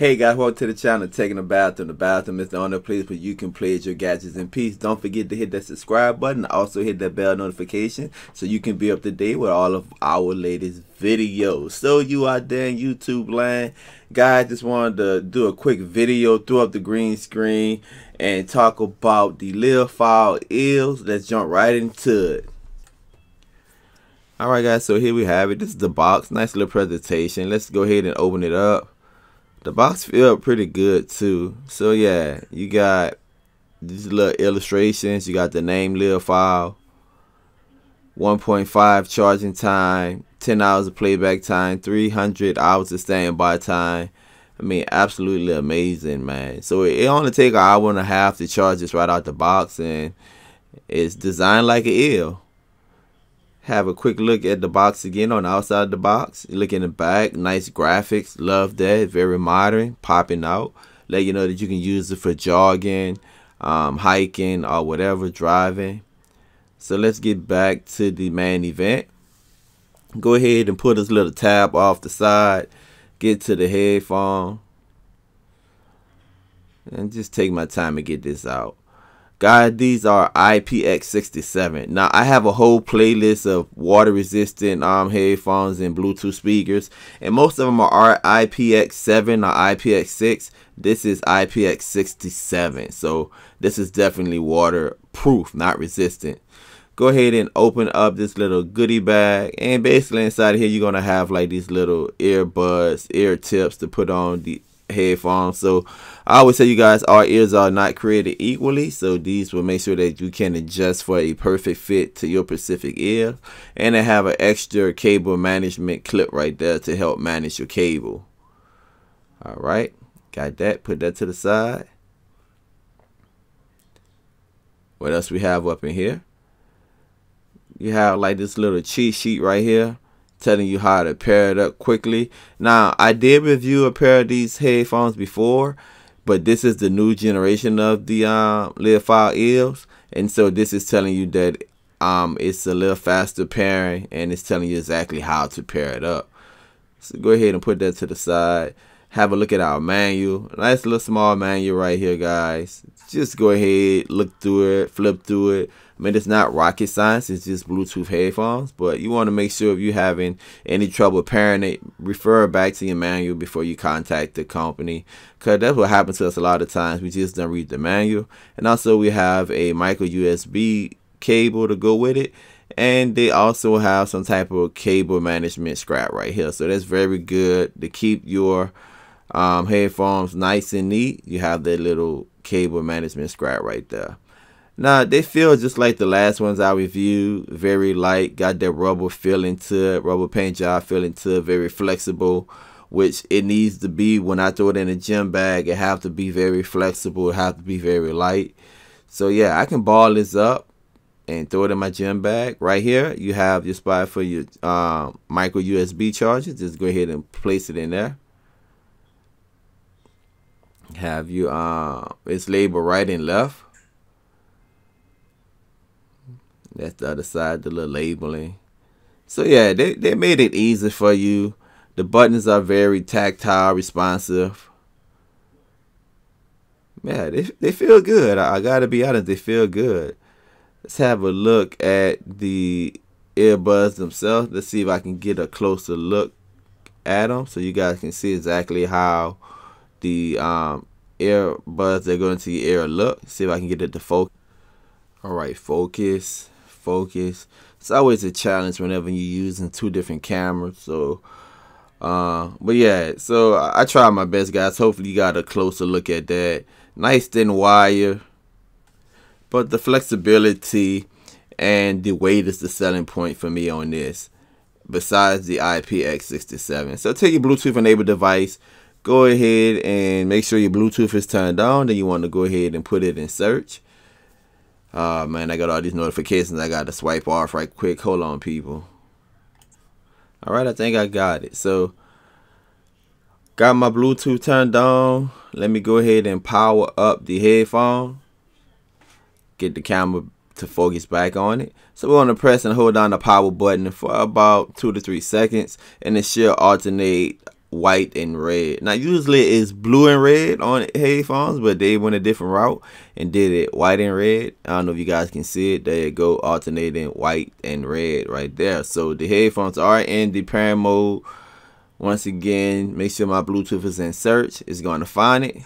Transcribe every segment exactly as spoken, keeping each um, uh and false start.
Hey guys, welcome to the channel, Tech in the Bathroom. The bathroom is the only place where you can play your gadgets in peace. Don't forget to hit that subscribe button. Also hit that bell notification so you can be up to date with all of our latest videos. So you out there in YouTube land, guys, just wanted to do a quick video, throw up the green screen, and talk about the Leophile E E Ls. Let's jump right into it. Alright guys, so here we have it. This is the box. Nice little presentation. Let's go ahead and open it up. The box feels pretty good too. So yeah, you got these little illustrations. You got the name Leophile, one point five charging time, ten hours of playback time, three hundred hours of standby time. I mean, absolutely amazing, man. So it only take an hour and a half to charge this right out the box, and it's designed like an E E L. Have a quick look at the box again on the outside of the box. Look in the back. Nice graphics. Love that. Very modern. Popping out. Let you know that you can use it for jogging, um, hiking, or whatever, driving. So let's get back to the main event. Go ahead and pull this little tab off the side. Get to the headphone. And just take my time to get this out. Guys, these are I P X sixty-seven. Now, I have a whole playlist of water-resistant um, headphones and Bluetooth speakers, and most of them are I P X seven or I P X six. This is I P X sixty-seven, so this is definitely waterproof, not resistant. Go ahead and open up this little goodie bag, and basically inside here, you're gonna have like these little earbuds, ear tips to put on the headphones. So I always tell you guys, our ears are not created equally, so these will make sure that you can adjust for a perfect fit to your specific ear, and they have an extra cable management clip right there to help manage your cable. All right, got that, put that to the side. What else we have up in here? You have like this little cheat sheet right here telling you how to pair it up quickly. Now, I did review a pair of these headphones before, but this is the new generation of the um, Leophile E E Ls, and so this is telling you that um, it's a little faster pairing, and it's telling you exactly how to pair it up. So go ahead and put that to the side. Have a look at our manual. Nice little small manual right here, guys. Just go ahead, look through it, flip through it. I mean, it's not rocket science, it's just Bluetooth headphones, but you want to make sure if you're having any trouble pairing it, refer back to your manual before you contact the company, because that's what happens to us a lot of times. We just don't read the manual. And also we have a micro U S B cable to go with it, and they also have some type of cable management scrap right here. So that's very good to keep your um, headphones nice and neat. You have that little cable management scrap right there. Now, they feel just like the last ones I reviewed, very light, got that rubber feeling to it, rubber paint job feeling to it, very flexible, which it needs to be. When I throw it in a gym bag, it have to be very flexible, it have to be very light. So yeah, I can ball this up and throw it in my gym bag. Right here, you have your spot for your um, micro U S B charger. Just go ahead and place it in there. Have you, uh, it's labeled right and left. That's the other side, the little labeling. So yeah, they, they made it easy for you. The buttons are very tactile, responsive. Yeah, they, they feel good. I, I gotta be honest, they feel good. Let's have a look at the earbuds themselves. Let's see if I can get a closer look at them so you guys can see exactly how the um, earbuds that go into your ear look. See if I can get it to focus. All right, focus. Focus. It's always a challenge whenever you're using two different cameras. So uh but yeah, so I, I tried my best, guys. Hopefully you got a closer look at that. Nice thin wire, but the flexibility and the weight is the selling point for me on this, besides the I P X sixty-seven. So take your Bluetooth enabled device, go ahead and make sure your Bluetooth is turned on, then you want to go ahead and put it in search. Oh, uh, man, I got all these notifications. I got to swipe off right quick. Hold on, people. All right, I think I got it. So, got my Bluetooth turned on. Let me go ahead and power up the headphone. Get the camera to focus back on it. So, we're going to press and hold down the power button for about two to three seconds. And it should alternate white and red. Now usually it's blue and red on headphones, but they went a different route and did it white and red. I don't know if you guys can see it. There you go, alternating white and red right there. So the headphones are in the pairing mode. Once again, make sure my Bluetooth is in search. It's going to find it.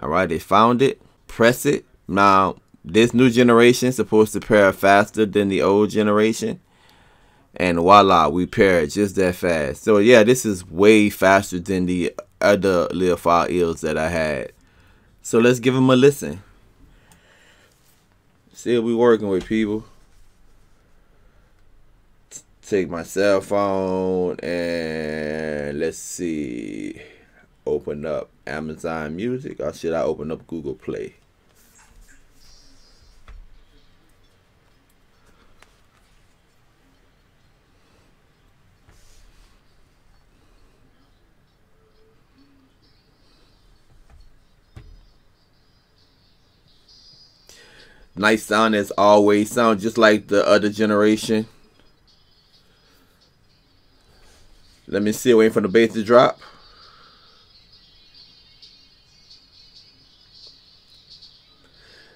All right, they found it. Press it. Now this new generation is supposed to pair faster than the old generation. And voila, we paired just that fast. So yeah, this is way faster than the other Leophile E E Ls that I had. So let's give them a listen. See what we working with, people. Take my cell phone and let's see. Open up Amazon Music, or should I open up Google Play? Nice sound as always. Sound just like the other generation. Let me see, waiting for the bass to drop.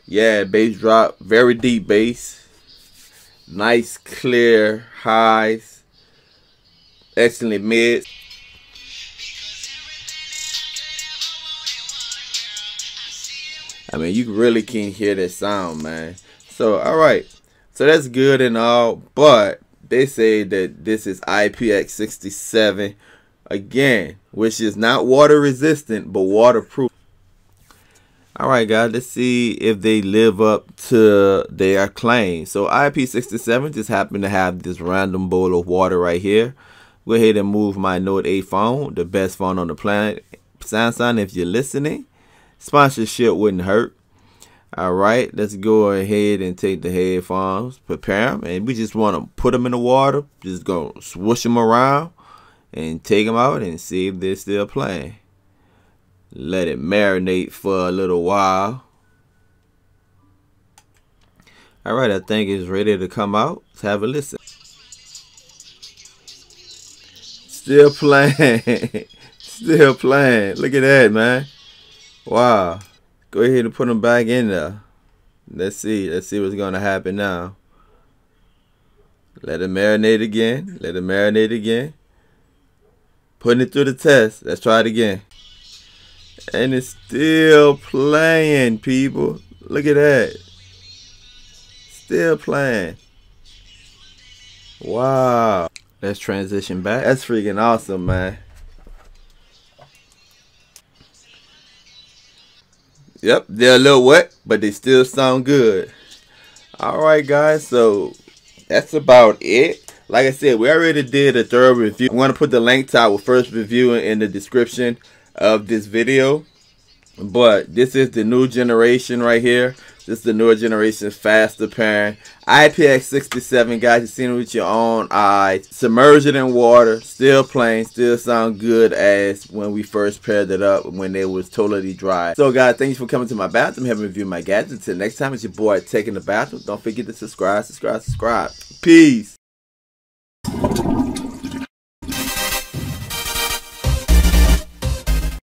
Yeah, bass drop. Very deep bass. Nice clear highs. Excellent mids. I mean, you really can't hear that sound, man. So, all right. So, that's good and all. But they say that this is I P X sixty-seven, again, which is not water resistant, but waterproof. All right, guys. Let's see if they live up to their claim. So, I P sixty-seven just happened to have this random bowl of water right here. Go ahead and move my Note eight phone, the best phone on the planet. Samsung, if you're listening. Sponsorship wouldn't hurt. All right, let's go ahead and take the headphones, prepare them, and we just want to put them in the water. Just go swoosh them around and take them out and see if they're still playing. Let it marinate for a little while. All right, I think it's ready to come out. Let's have a listen. Still playing. Still playing. Look at that, man. Wow, go ahead and put them back in there. Let's see, let's see what's gonna happen now. Let it marinate again, let it marinate again. Putting it through the test, let's try it again. And it's still playing, people. Look at that. Still playing. Wow. Let's transition back. That's freaking awesome, man. Yep, they're a little wet, but they still sound good. All right, guys, so that's about it. Like I said, we already did a thorough review. I'm going to put the link to our first review in the description of this video. But this is the new generation right here. This is the newer generation, faster pairing. I P X sixty-seven, guys, you've seen it with your own eyes. Submerged in water, still playing, still sound good as when we first paired it up when it was totally dry. So, guys, thanks for coming to my bathroom, having reviewed my gadgets. Until next time, it's your boy, Tech in the Bathroom. Don't forget to subscribe, subscribe, subscribe. Peace.